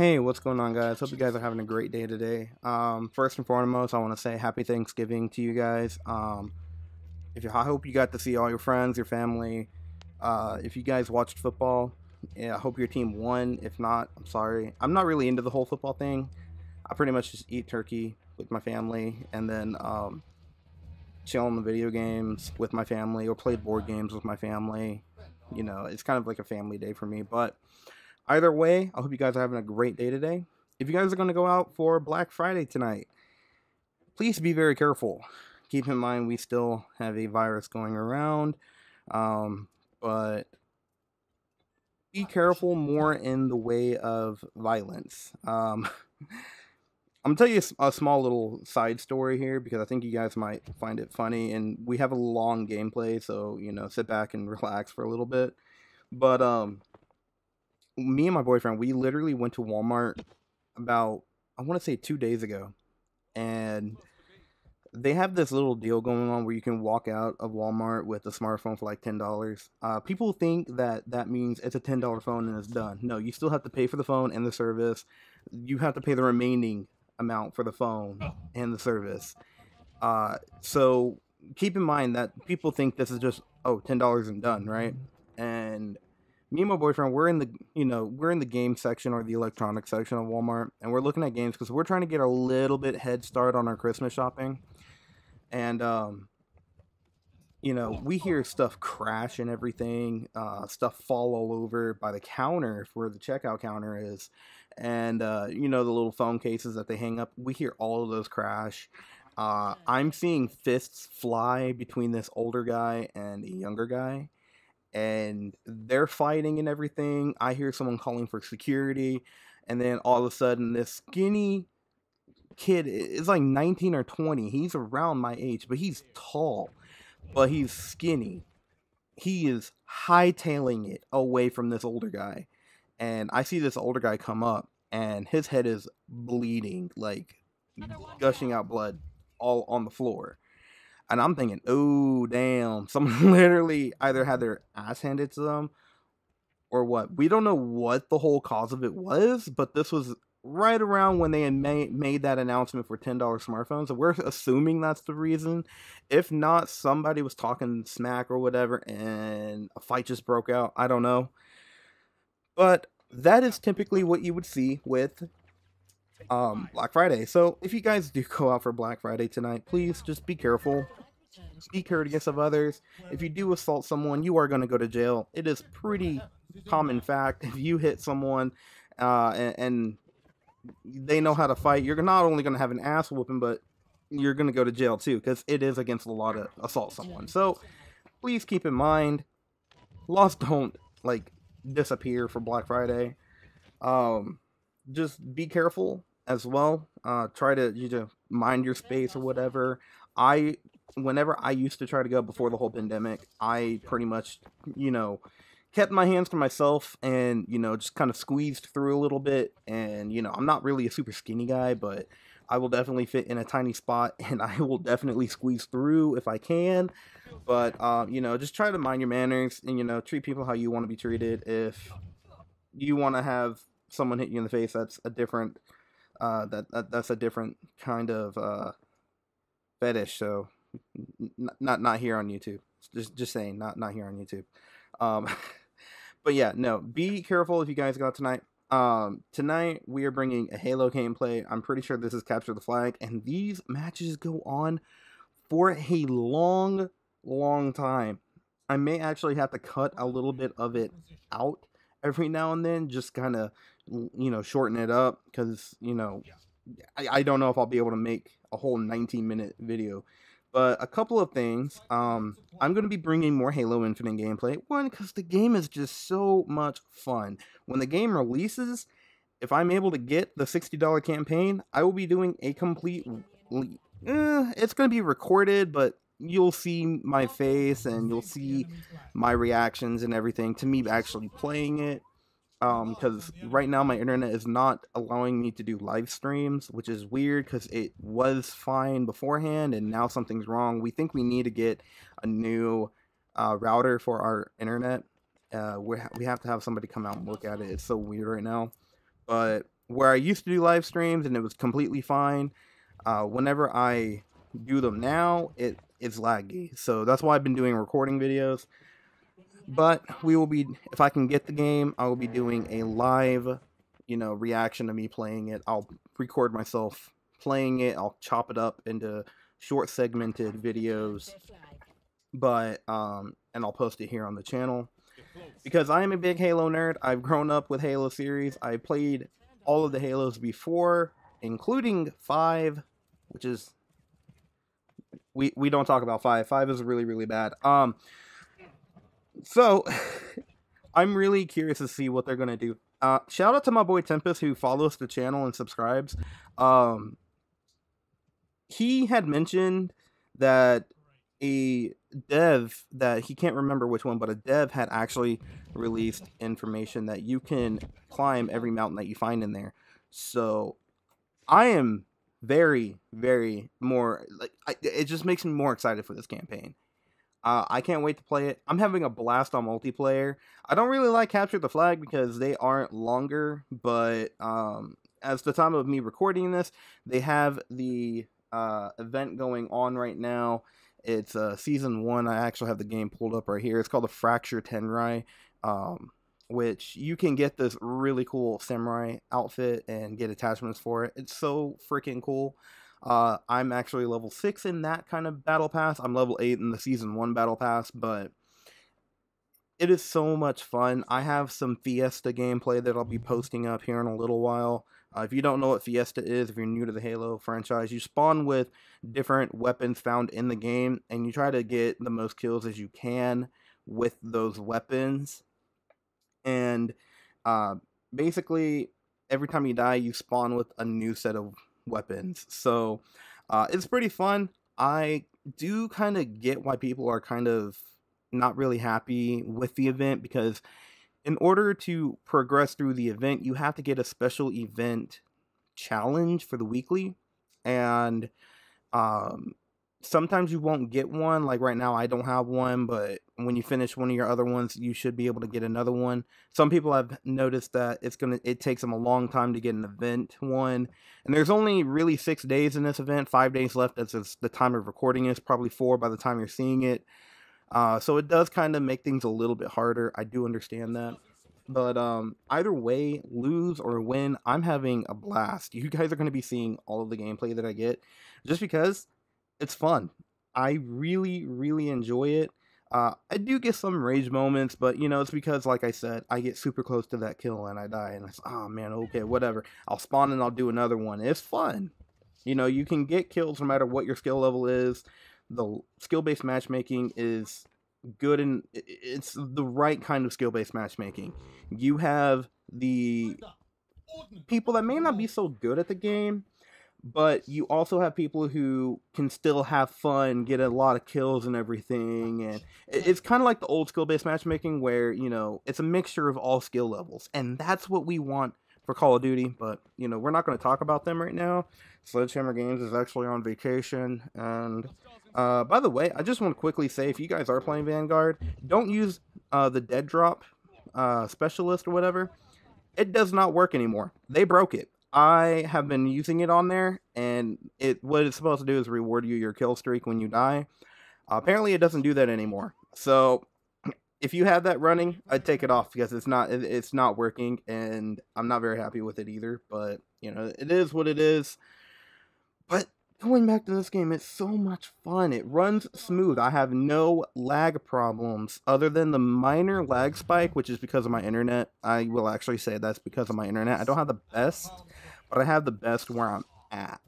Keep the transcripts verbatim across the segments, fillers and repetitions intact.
Hey, what's going on, guys? Hope you guys are having a great day today. Um, first and foremost, I want to say happy Thanksgiving to you guys. Um, if you, I hope you got to see all your friends, your family. Uh, if you guys watched football, yeah, I hope your team won. If not, I'm sorry. I'm not really into the whole football thing. I pretty much just eat turkey with my family and then um, chill on the video games with my family or play board games with my family. You know, it's kind of like a family day for me, but either way, I hope you guys are having a great day today. If you guys are going to go out for Black Friday tonight, please be very careful. Keep in mind we still have a virus going around, um, but be careful more in the way of violence. Um, I'm going to tell you a small little side story here because I think you guys might find it funny, and we have a long gameplay, so, you know, sit back and relax for a little bit. But, um... me and my boyfriend, we literally went to Walmart about, I want to say two days ago, and they have this little deal going on where you can walk out of Walmart with a smartphone for like ten dollars. Uh, people think that that means it's a ten dollar phone and it's done. No, you still have to pay for the phone and the service. You have to pay the remaining amount for the phone and the service. Uh, so keep in mind that people think this is just, oh, ten dollars and done, right? And me and my boyfriend, we're in the, you know, we're in the game section or the electronic section of Walmart, and we're looking at games because we're trying to get a little bit head start on our Christmas shopping. And, um, you know, we hear stuff crash and everything, uh, stuff fall all over by the counter where the checkout counter is. And, uh, you know, the little phone cases that they hang up, we hear all of those crash. Uh, I'm seeing fists fly between this older guy and a younger guy. And they're fighting and everything. I hear someone calling for security, and then all of a sudden this skinny kid is like nineteen or twenty. He's around my age, but he's tall, but he's skinny. He is hightailing it away from this older guy, and I see this older guy come up, and his head is bleeding, like gushing out blood all on the floor. And I'm thinking, oh, damn, someone literally either had their ass handed to them or what. We don't know what the whole cause of it was, but this was right around when they had made, made that announcement for ten dollar smartphones. So we're assuming that's the reason. If not, somebody was talking smack or whatever, and a fight just broke out. I don't know. But that is typically what you would see with um Black Friday. So if you guys do go out for Black Friday tonight, please just be careful, be courteous of others. If you do assault someone, you are going to go to jail. It is pretty common fact. If you hit someone uh and, and they know how to fight, you're not only going to have an ass whooping, but you're going to go to jail too, because it is against the law to assault someone. So please keep in mind, laws don't like disappear for Black Friday. Um just be careful as well. Uh, try to, you know, mind your space or whatever. I, whenever I used to try to go before the whole pandemic, I pretty much, you know, kept my hands to myself and, you know, just kind of squeezed through a little bit. And, you know, I'm not really a super skinny guy, but I will definitely fit in a tiny spot, and I will definitely squeeze through if I can. But, uh, you know, just try to mind your manners and, you know, treat people how you want to be treated. If you want to have someone hit you in the face, that's a different uh that, that that's a different kind of uh fetish. So not not here on YouTube, just just saying, not not here on YouTube. Um but yeah, no, be careful if you guys go out tonight. Um tonight we are bringing a Halo gameplay. I'm pretty sure this is Capture the Flag, and these matches go on for a long long time. I may actually have to cut a little bit of it out every now and then, just kind of, you know, shorten it up, because, you know, I, I don't know if I'll be able to make a whole nineteen minute video. But a couple of things, um, I'm going to be bringing more Halo Infinite gameplay. One, because the game is just so much fun. When the game releases, if I'm able to get the sixty dollar campaign, I will be doing a complete, eh, it's going to be recorded, but you'll see my face and you'll see my reactions and everything to me actually playing it, um because right now my internet is not allowing me to do live streams, which is weird because it was fine beforehand and now something's wrong. We think we need to get a new uh router for our internet. Uh we, ha we have to have somebody come out and look at it. It's so weird right now, but where I used to do live streams and it was completely fine, uh, whenever I do them now, it it's laggy. So that's why I've been doing recording videos. But we will be, if I can get the game, I will be doing a live, you know, reaction to me playing it. I'll record myself playing it. I'll chop it up into short segmented videos, but um, and I'll post it here on the channel. Because I am a big Halo nerd, I've grown up with Halo series. I played all of the Halos before, including five, which is we we don't talk about five. Five is really really bad. Um, so I'm really curious to see what they're gonna do. Uh, shout out to my boy Tempest who follows the channel and subscribes. Um, he had mentioned that a dev that he can't remember which one, but a dev had actually released information that you can climb every mountain that you find in there. So I am very, very more like I, it just makes me more excited for this campaign. Uh, I can't wait to play it. I'm having a blast on multiplayer. I don't really like Capture the Flag because they aren't longer, but um, as the time of me recording this, they have the uh, event going on right now. It's uh, season one. I actually have the game pulled up right here. It's called the Fracture Tenrai, um, which you can get this really cool samurai outfit and get attachments for it. It's so freaking cool. Uh, I'm actually level six in that kind of battle pass. I'm level eight in the season one battle pass, but it is so much fun. I have some Fiesta gameplay that I'll be posting up here in a little while. Uh, if you don't know what Fiesta is, if you're new to the Halo franchise, you spawn with different weapons found in the game, and you try to get the most kills as you can with those weapons. And uh, basically, every time you die, you spawn with a new set of weapons. So uh, it's pretty fun. I do kind of get why people are kind of not really happy with the event, because in order to progress through the event, you have to get a special event challenge for the weekly, and um, sometimes you won't get one. Like right now, I don't have one, but when you finish one of your other ones, you should be able to get another one. Some people have noticed that it's gonna it takes them a long time to get an event one, and there's only really six days in this event, five days left. That's just the time of recording is probably four by the time you're seeing it. Uh, so it does kind of make things a little bit harder. I do understand that. But um, either way, lose or win, I'm having a blast. You guys are going to be seeing all of the gameplay that I get just because it's fun. I really, really enjoy it. Uh, I do get some rage moments, but, you know, it's because, like I said, I get super close to that kill and I die. And I say, oh, man, okay, whatever. I'll spawn and I'll do another one. It's fun. You know, you can get kills no matter what your skill level is. The skill-based matchmaking is good, and it's the right kind of skill-based matchmaking. You have the people that may not be so good at the game, but you also have people who can still have fun, get a lot of kills and everything. And it's kind of like the old skill-based matchmaking where, you know, it's a mixture of all skill levels, and that's what we want for Call of Duty. But, you know, we're not going to talk about them right now. Sledgehammer Games is actually on vacation. And uh, by the way, I just want to quickly say, if you guys are playing Vanguard, don't use uh, the dead drop uh, specialist or whatever. It does not work anymore. They broke it. I have been using it on there, and it what it's supposed to do is reward you your kill streak when you die. Uh, apparently, it doesn't do that anymore. So if you have that running, I'd take it off because it's not it's not working, and I'm not very happy with it either. But you know, it is what it is. But going back to this game, it's so much fun. It runs smooth. I have no lag problems other than the minor lag spike, which is because of my internet. I will actually say that's because of my internet. I don't have the best, but I have the best where I'm at.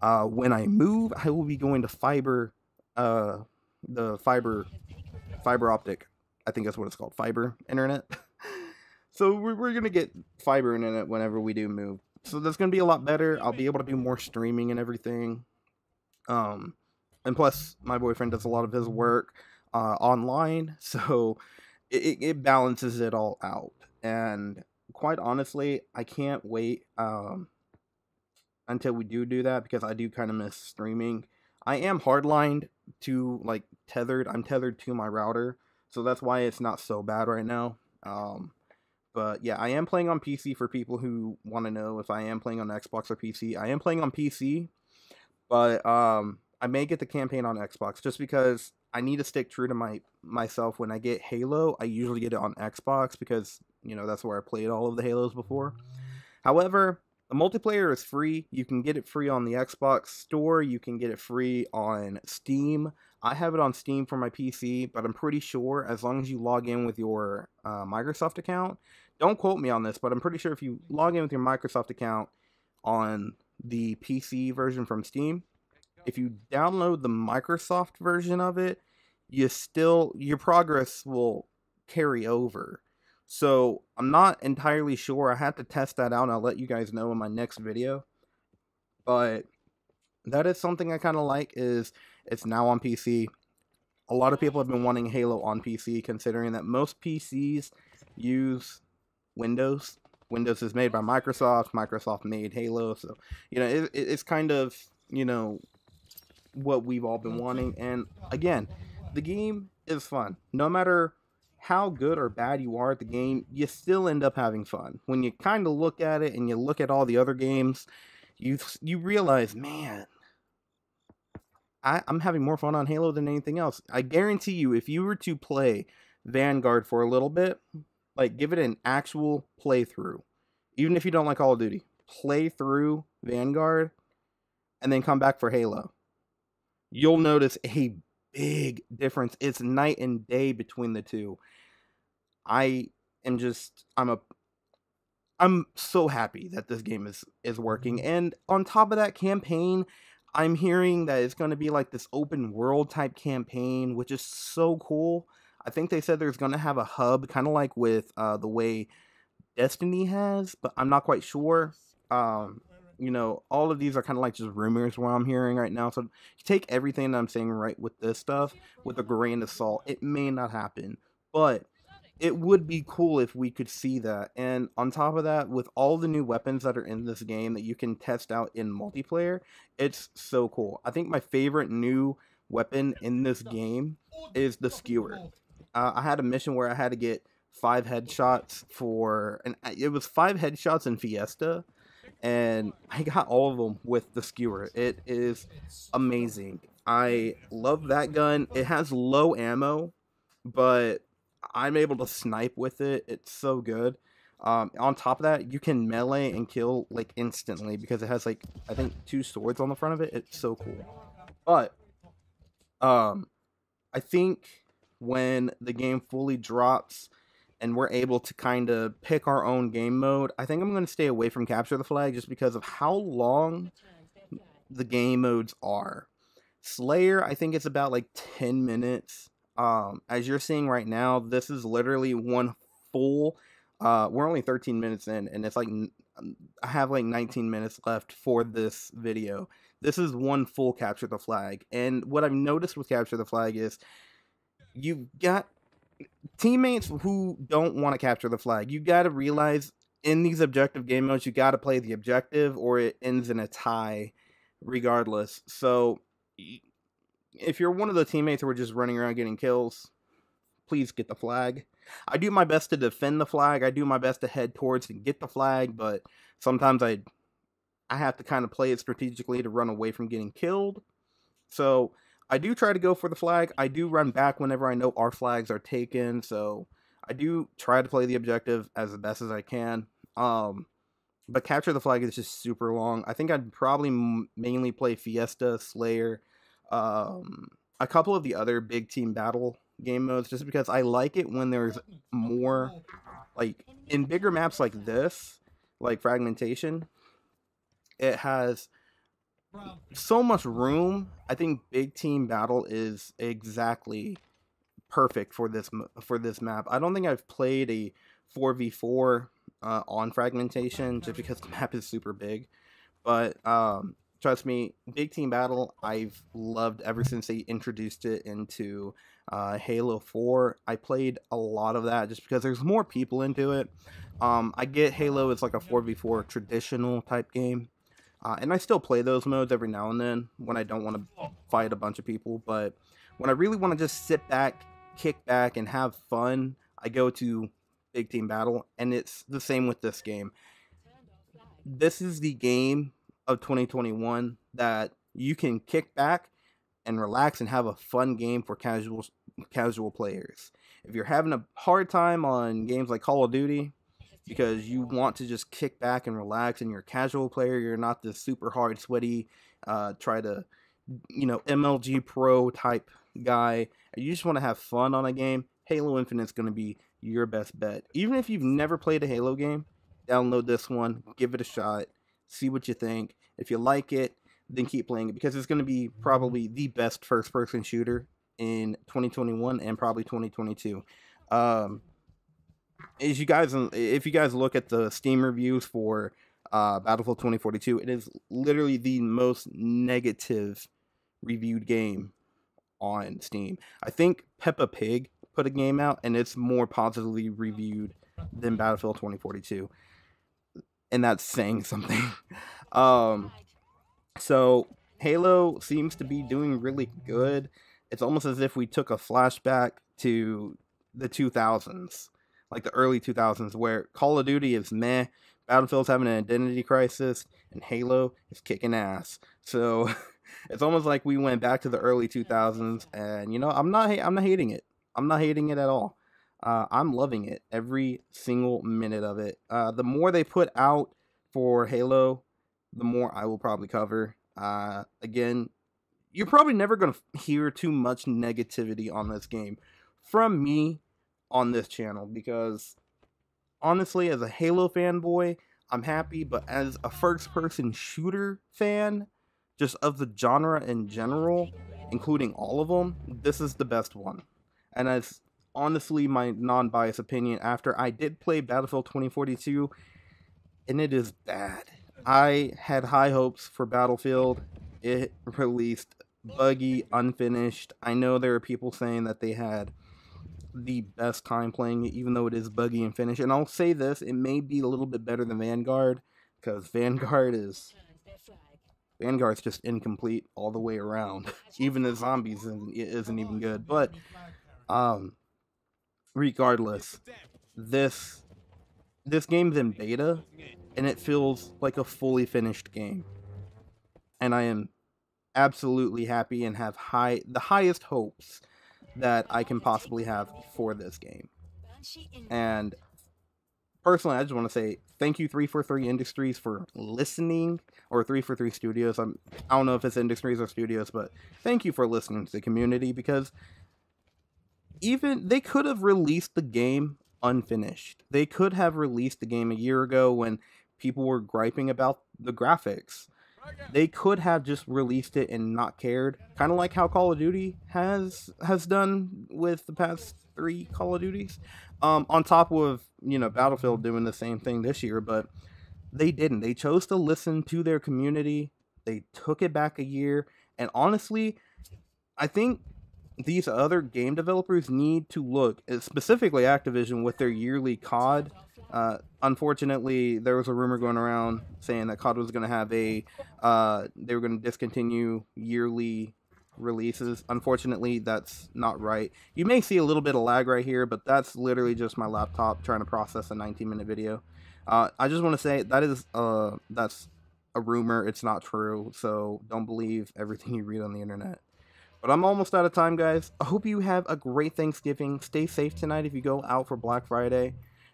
Uh, when I move, I will be going to fiber, uh, the fiber, fiber optic. I think that's what it's called, fiber internet. So we're, we're going to get fiber internet whenever we do move. So that's going to be a lot better. I'll be able to do more streaming and everything. Um, and plus, my boyfriend does a lot of his work uh, online. So it, it balances it all out. And quite honestly, I can't wait um, until we do do that because I do kind of miss streaming. I am hardlined to, like, tethered. I'm tethered to my router. So that's why it's not so bad right now. Um, But yeah, I am playing on P C for people who want to know if I am playing on Xbox or P C. I am playing on P C, but um, I may get the campaign on Xbox just because I need to stick true to my myself. When I get Halo, I usually get it on Xbox because, you know, that's where I played all of the Halos before. However, the multiplayer is free. You can get it free on the Xbox Store. You can get it free on Steam. I have it on Steam for my P C, but I'm pretty sure as long as you log in with your uh, Microsoft account, don't quote me on this, but I'm pretty sure if you log in with your Microsoft account on the P C version from Steam, if you download the Microsoft version of it, you still, your progress will carry over. So I'm not entirely sure. I have to test that out. I'll let you guys know in my next video. But that is something I kind of like, is it's now on P C. A lot of people have been wanting Halo on P C, considering that most P Cs use Windows. Windows is made by Microsoft. Microsoft made Halo. So, you know, it, it's kind of, you know, what we've all been wanting. And again, the game is fun. No matter how good or bad you are at the game, you still end up having fun. When you kind of look at it and you look at all the other games, you you realize, man, I, I'm having more fun on Halo than anything else. I guarantee you, if you were to play Vanguard for a little bit, like give it an actual playthrough, even if you don't like Call of Duty, play through Vanguard and then come back for Halo, you'll notice a big difference. It's night and day between the two. I am just I'm a I'm so happy that this game is is working. And on top of that campaign, I'm hearing that it's going to be like this open world type campaign, which is so cool. I think they said there's going to have a hub, kind of like with uh, the way Destiny has, but I'm not quite sure. Um, you know, all of these are kind of like just rumors where I'm hearing right now. So take everything that I'm saying right with this stuff with a grain of salt. It may not happen, but it would be cool if we could see that. And on top of that, with all the new weapons that are in this game that you can test out in multiplayer, it's so cool. I think my favorite new weapon in this game is the skewer. Uh, I had a mission where I had to get five headshots for, and it was five headshots in Fiesta. And I got all of them with the skewer. It is amazing. I love that gun. It has low ammo, but I'm able to snipe with it. It's so good. Um, on top of that, you can melee and kill like instantly because it has like, I think two swords on the front of it. It's so cool. But um, I think when the game fully drops and we're able to kind of pick our own game mode, I think I'm going to stay away from Capture the Flag just because of how long the game modes are. Slayer, I think it's about like ten minutes. Um, as you're seeing right now, this is literally one full, uh, we're only thirteen minutes in, and it's like, I have like nineteen minutes left for this video. This is one full Capture the Flag. And what I've noticed with Capture the Flag is you've got teammates who don't want to capture the flag. You got to realize in these objective game modes, you got to play the objective or it ends in a tie regardless. So if you're one of the teammates who are just running around getting kills, please get the flag. I do my best to defend the flag. I do my best to head towards and get the flag, but sometimes I I have to kind of play it strategically to run away from getting killed. So I do try to go for the flag. I do run back whenever I know our flags are taken. So I do try to play the objective as best as I can. Um, but Capture the Flag is just super long. I think I'd probably m mainly play Fiesta, Slayer, um, a couple of the other big team battle game modes, just because I like it when there's more, like in bigger maps like this, like Fragmentation, it has so much room. I think big team battle is exactly perfect for this for this map. I don't think I've played a four v four uh, on Fragmentation just because the map is super big. But um, trust me, big team battle I've loved ever since they introduced it into uh, Halo four. I played a lot of that just because there's more people into it. Um, I get Halo is like a four v four traditional type game. Uh, and I still play those modes every now and then when I don't want to fight a bunch of people. But when I really want to just sit back, kick back, and have fun, I go to big team battle, and it's the same with this game. This is the game of twenty twenty-one that you can kick back and relax and have a fun game for casual casual players. If you're having a hard time on games like Call of Duty because you want to just kick back and relax and you're a casual player, you're not this super hard, sweaty, uh, try to, you know, M L G pro type guy, you just want to have fun on a game, Halo Infinite's going to be your best bet. Even if you've never played a Halo game, download this one, give it a shot, see what you think. If you like it, then keep playing it, because it's going to be probably the best first-person shooter in twenty twenty-one and probably twenty twenty-two. Um, as you guys, if you guys look at the Steam reviews for uh, Battlefield twenty forty-two, it is literally the most negative reviewed game on Steam. I think Peppa Pig put a game out, and it's more positively reviewed than Battlefield twenty forty-two, and that's saying something. um, so Halo seems to be doing really good. It's almost as if we took a flashback to the two thousands, like the early two thousands, where Call of Duty is meh, Battlefield's having an identity crisis, and Halo is kicking ass. So it's almost like we went back to the early two thousands, and you know, I'm not, I'm not hating it. I'm not hating it at all. Uh, I'm loving it, every single minute of it. Uh, the more they put out for Halo, the more I will probably cover. Uh, again, you're probably never going to hear too much negativity on this game from me on this channel, because honestly, as a Halo fanboy, I'm happy, but as a first-person shooter fan, just of the genre in general, including all of them, this is the best one. And as honestly, my non-biased opinion, after I did play Battlefield twenty forty-two, and it is bad. I had high hopes for Battlefield. It released buggy, unfinished. I know there are people saying that they had the best time playing it, even though it is buggy and finished. And I'll say this, it may be a little bit better than Vanguard, because Vanguard is... Vanguard's just incomplete all the way around. Even the zombies isn't, isn't even good. But... Um, regardless, this, this game's in beta, and it feels like a fully finished game, and I am absolutely happy and have high, the highest hopes that I can possibly have for this game. And personally, I just want to say thank you, three forty-three Industries, for listening, or three forty-three Studios. I'm, I don't know if it's Industries or Studios, but thank you for listening to the community, because even they could have released the game unfinished. They could have released the game a year ago when people were griping about the graphics. They could have just released it and not cared, kind of like how Call of Duty has has done with the past three Call of Duties. Um, on top of, you know, Battlefield doing the same thing this year, but they didn't. They chose to listen to their community. They took it back a year, and honestly, I think these other game developers need to look, specifically Activision, with their yearly C O D. Uh, unfortunately, there was a rumor going around saying that C O D was going to have a, uh, they were going to discontinue yearly releases. Unfortunately, that's not right. You may see a little bit of lag right here, but that's literally just my laptop trying to process a nineteen minute video. Uh, I just want to say that is, uh, that's a rumor. It's not true. So don't believe everything you read on the internet. But I'm almost out of time, guys. I hope you have a great Thanksgiving. Stay safe tonight if you go out for Black Friday.